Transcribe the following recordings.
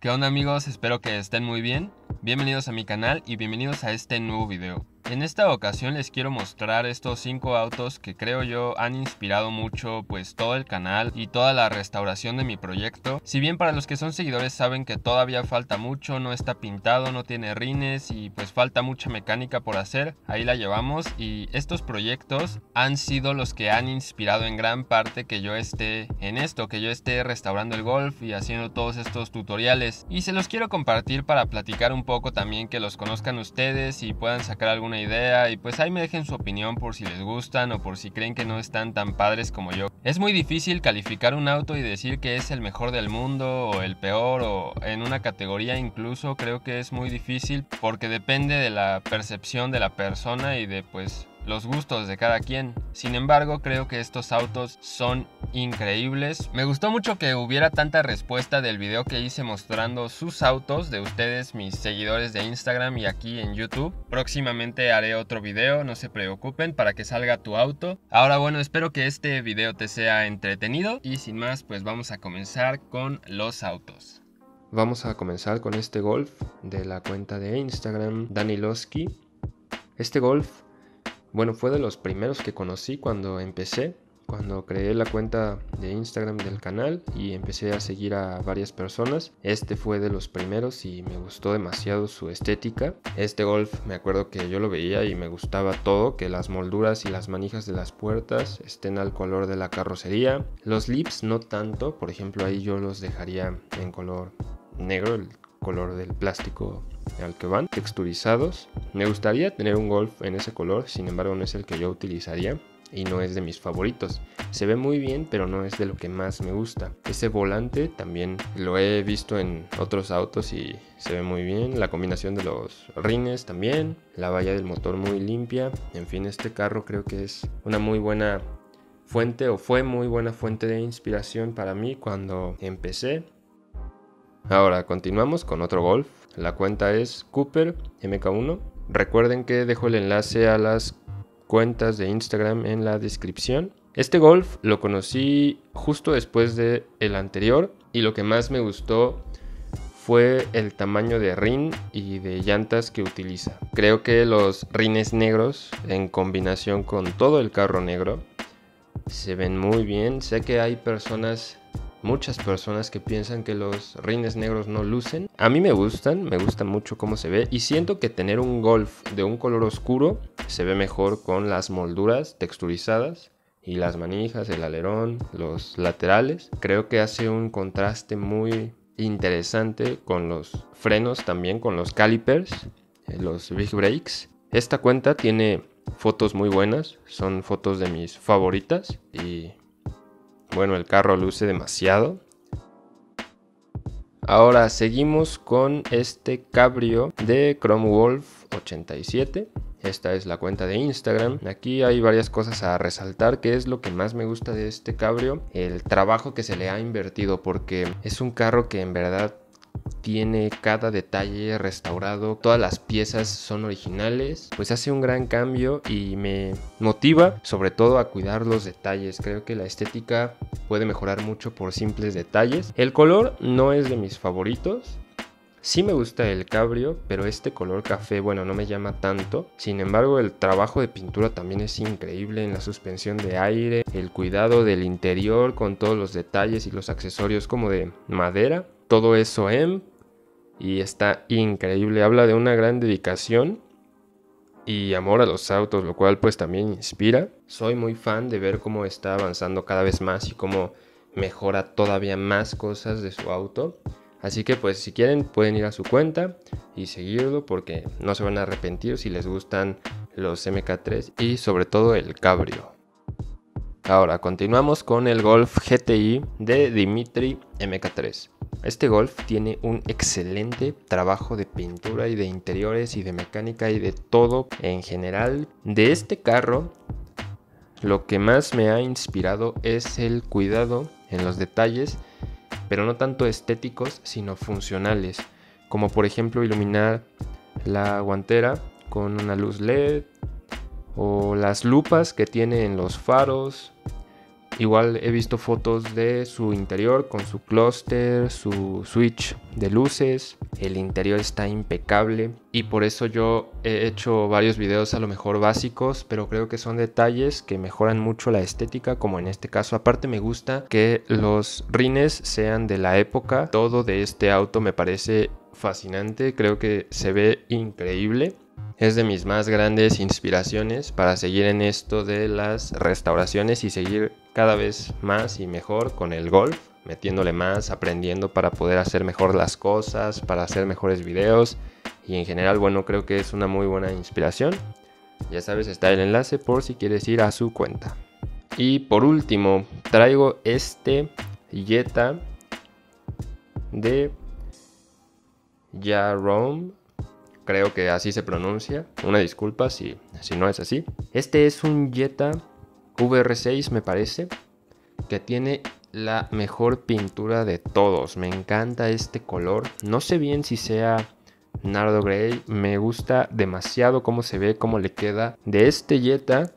¿Qué onda amigos? Espero que estén muy bien. Bienvenidos a mi canal y bienvenidos a este nuevo video. En esta ocasión les quiero mostrar estos 5 autos que creo yo han inspirado mucho pues todo el canal y toda la restauración de mi proyecto. Si bien para los que son seguidores saben que todavía falta mucho, no está pintado, no tiene rines y pues falta mucha mecánica por hacer, ahí la llevamos, y estos proyectos han sido los que han inspirado en gran parte que yo esté en esto, que yo esté restaurando el Golf y haciendo todos estos tutoriales. Y se los quiero compartir para platicar un poco también, que los conozcan ustedes y puedan sacar alguna idea, y pues ahí me dejen su opinión por si les gustan o por si creen que no están tan padres como yo. Es muy difícil calificar un auto y decir que es el mejor del mundo o el peor, o en una categoría incluso creo que es muy difícil, porque depende de la percepción de la persona y de pues los gustos de cada quien. Sin embargo, creo que estos autos son increíbles. Me gustó mucho que hubiera tanta respuesta del video que hice mostrando sus autos, de ustedes, mis seguidores de Instagram y aquí en YouTube. Próximamente haré otro video, no se preocupen, para que salga tu auto. Ahora bueno, espero que este video te sea entretenido y sin más pues vamos a comenzar con los autos. Vamos a comenzar con este Golf de la cuenta de Instagram dannyloski. Este Golf, bueno, fue de los primeros que conocí cuando empecé, cuando creé la cuenta de Instagram del canal y empecé a seguir a varias personas. Este fue de los primeros y me gustó demasiado su estética. Este Golf, me acuerdo que yo lo veía y me gustaba todo, que las molduras y las manijas de las puertas estén al color de la carrocería. Los lips no tanto, por ejemplo ahí yo los dejaría en color negro, el color del plástico al que van, texturizados. Me gustaría tener un Golf en ese color, sin embargo no es el que yo utilizaría y no es de mis favoritos. Se ve muy bien, pero no es de lo que más me gusta. Ese volante también lo he visto en otros autos y se ve muy bien. La combinación de los rines también, la valla del motor muy limpia. En fin, este carro creo que es una muy buena fuente, o fue muy buena fuente de inspiración para mí cuando empecé. Ahora continuamos con otro Golf. La cuenta es Cooper MK1. Recuerden que dejo el enlace a las cuentas de Instagram en la descripción. Este Golf lo conocí justo después de el anterior y lo que más me gustó fue el tamaño de rin y de llantas que utiliza. Creo que los rines negros en combinación con todo el carro negro se ven muy bien. Sé que hay personas, muchas personas, que piensan que los rines negros no lucen. A mí me gusta mucho cómo se ve, y siento que tener un Golf de un color oscuro se ve mejor con las molduras texturizadas y las manijas, el alerón, los laterales. Creo que hace un contraste muy interesante con los frenos, también con los calipers, los big brakes. Esta cuenta tiene fotos muy buenas, son fotos de mis favoritas y bueno, el carro luce demasiado. Ahora seguimos con este cabrio de chromewolf87. Esta es la cuenta de Instagram. Aquí hay varias cosas a resaltar, que es lo que más me gusta de este cabrio, el trabajo que se le ha invertido, porque es un carro que en verdad tiene cada detalle restaurado, todas las piezas son originales. Pues hace un gran cambio y me motiva sobre todo a cuidar los detalles. Creo que la estética puede mejorar mucho por simples detalles. El color no es de mis favoritos. Sí me gusta el cabrio, pero este color café, bueno, no me llama tanto. Sin embargo, el trabajo de pintura también es increíble en la suspensión de aire, el cuidado del interior con todos los detalles y los accesorios como de madera. Todo eso y está increíble. Habla de una gran dedicación y amor a los autos, lo cual pues también inspira. Soy muy fan de ver cómo está avanzando cada vez más y cómo mejora todavía más cosas de su auto. Así que pues si quieren pueden ir a su cuenta y seguirlo, porque no se van a arrepentir si les gustan los MK3 y sobre todo el cabrio. Ahora continuamos con el Golf GTI de Dimitri MK3. Este Golf tiene un excelente trabajo de pintura y de interiores y de mecánica y de todo en general. De este carro, lo que más me ha inspirado es el cuidado en los detalles, pero no tanto estéticos, sino funcionales. Como por ejemplo iluminar la guantera con una luz LED, o las lupas que tiene en los faros, Igual he visto fotos de su interior con su clúster, su switch de luces. El interior está impecable y por eso yo he hecho varios videos a lo mejor básicos, pero creo que son detalles que mejoran mucho la estética, como en este caso. Aparte me gusta que los rines sean de la época. Todo de este auto me parece fascinante, creo que se ve increíble. Es de mis más grandes inspiraciones para seguir en esto de las restauraciones y seguir cada vez más y mejor con el golf, metiéndole más, aprendiendo para poder hacer mejor las cosas, para hacer mejores videos y en general, bueno, creo que es una muy buena inspiración. Ya sabes, está el enlace por si quieres ir a su cuenta. Y por último, traigo este Jetta de Jarome. Creo que así se pronuncia, una disculpa si no es así. Este es un Jetta VR6 me parece, que tiene la mejor pintura de todos. Me encanta este color, no sé bien si sea Nardo Grey, me gusta demasiado cómo se ve, cómo le queda. De este Jetta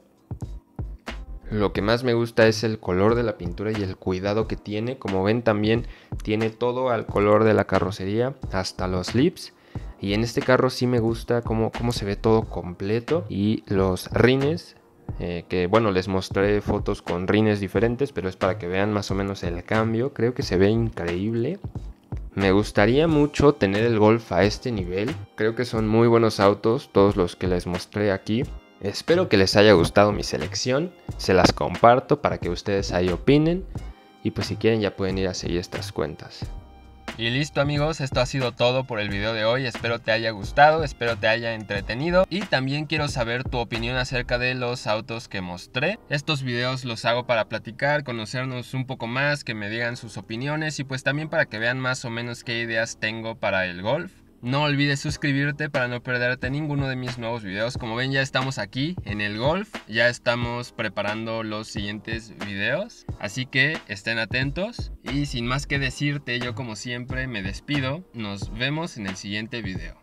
lo que más me gusta es el color de la pintura y el cuidado que tiene. Como ven también tiene todo al color de la carrocería, hasta los lips. Y en este carro sí me gusta cómo se ve todo completo. Y los rines, que bueno, les mostré fotos con rines diferentes, pero es para que vean más o menos el cambio. Creo que se ve increíble. Me gustaría mucho tener el Golf a este nivel. Creo que son muy buenos autos todos los que les mostré aquí. Espero que les haya gustado mi selección. Se las comparto para que ustedes ahí opinen. Y pues si quieren ya pueden ir a seguir estas cuentas. Y listo amigos, esto ha sido todo por el video de hoy, espero te haya gustado, espero te haya entretenido y también quiero saber tu opinión acerca de los autos que mostré. Estos videos los hago para platicar, conocernos un poco más, que me digan sus opiniones y pues también para que vean más o menos qué ideas tengo para el golf. No olvides suscribirte para no perderte ninguno de mis nuevos videos. Como ven ya estamos aquí en el golf, ya estamos preparando los siguientes videos, así que estén atentos. Y sin más que decirte, yo como siempre me despido, nos vemos en el siguiente video.